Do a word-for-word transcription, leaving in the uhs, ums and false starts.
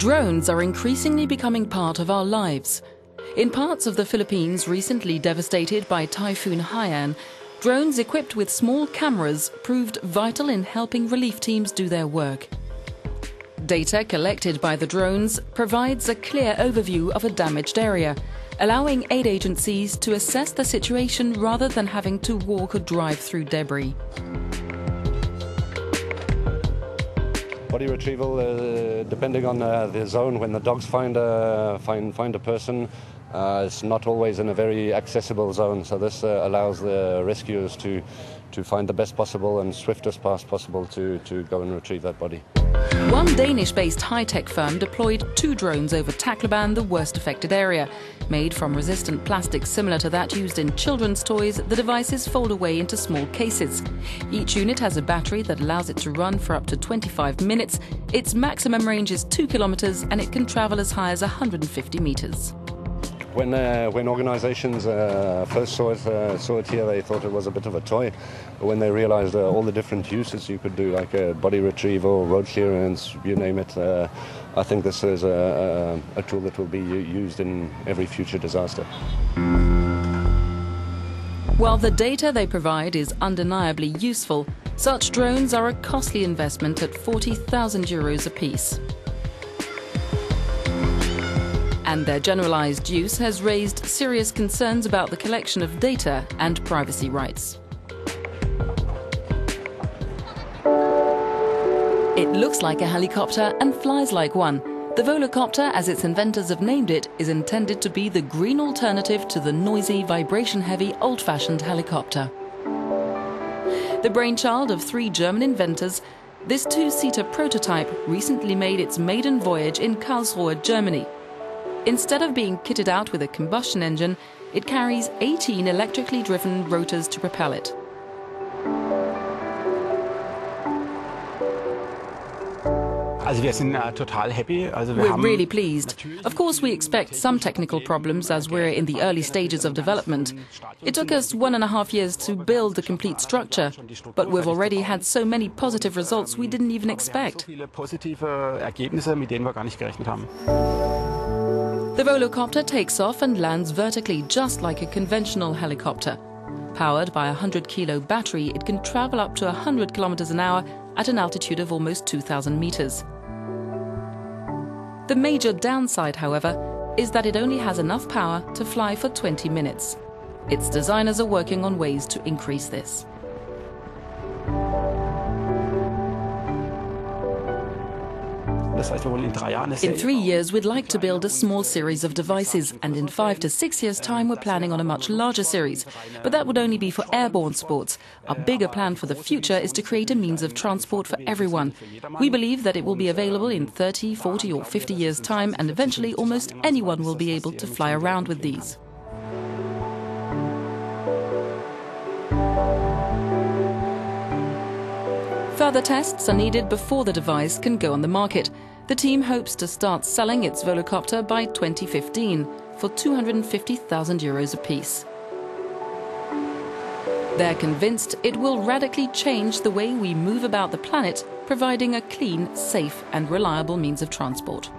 Drones are increasingly becoming part of our lives. In parts of the Philippines recently devastated by Typhoon Haiyan, drones equipped with small cameras proved vital in helping relief teams do their work. Data collected by the drones provides a clear overview of a damaged area, allowing aid agencies to assess the situation rather than having to walk or drive through debris. Body retrieval, uh, depending on uh, the zone, when the dogs find a, find, find a person, uh, it's not always in a very accessible zone, so this uh, allows the rescuers to, to find the best possible and swiftest path possible to, to go and retrieve that body. One Danish-based high-tech firm deployed two drones over Tacloban, the worst affected area. Made from resistant plastic similar to that used in children's toys, the devices fold away into small cases. Each unit has a battery that allows it to run for up to twenty-five minutes. Its maximum range is two kilometers and it can travel as high as one hundred fifty meters. When, uh, when organizations uh, first saw it, uh, saw it here, they thought it was a bit of a toy. But when they realized uh, all the different uses you could do, like uh, body retrieval, road clearance, you name it, uh, I think this is a, a, a tool that will be used in every future disaster. While the data they provide is undeniably useful, such drones are a costly investment at forty thousand euros apiece. And their generalized use has raised serious concerns about the collection of data and privacy rights. It looks like a helicopter and flies like one. The Volocopter, as its inventors have named it, is intended to be the green alternative to the noisy, vibration-heavy, old-fashioned helicopter. The brainchild of three German inventors, this two-seater prototype recently made its maiden voyage in Karlsruhe, Germany. Instead of being kitted out with a combustion engine, it carries eighteen electrically driven rotors to propel it. We're really pleased. Of course, we expect some technical problems as we're in the early stages of development. It took us one and a half years to build the complete structure, but we've already had so many positive results we didn't even expect. The Volocopter takes off and lands vertically just like a conventional helicopter. Powered by a one hundred kilo battery, it can travel up to one hundred kilometers an hour at an altitude of almost two thousand meters. The major downside, however, is that it only has enough power to fly for twenty minutes. Its designers are working on ways to increase this. In three years, we'd like to build a small series of devices, and in five to six years' time, we're planning on a much larger series. But that would only be for airborne sports. Our bigger plan for the future is to create a means of transport for everyone. We believe that it will be available in thirty, forty or fifty years' time, and eventually almost anyone will be able to fly around with these. Further tests are needed before the device can go on the market. The team hopes to start selling its Volocopter by twenty fifteen for two hundred fifty thousand euros apiece. They're convinced it will radically change the way we move about the planet, providing a clean, safe and reliable means of transport.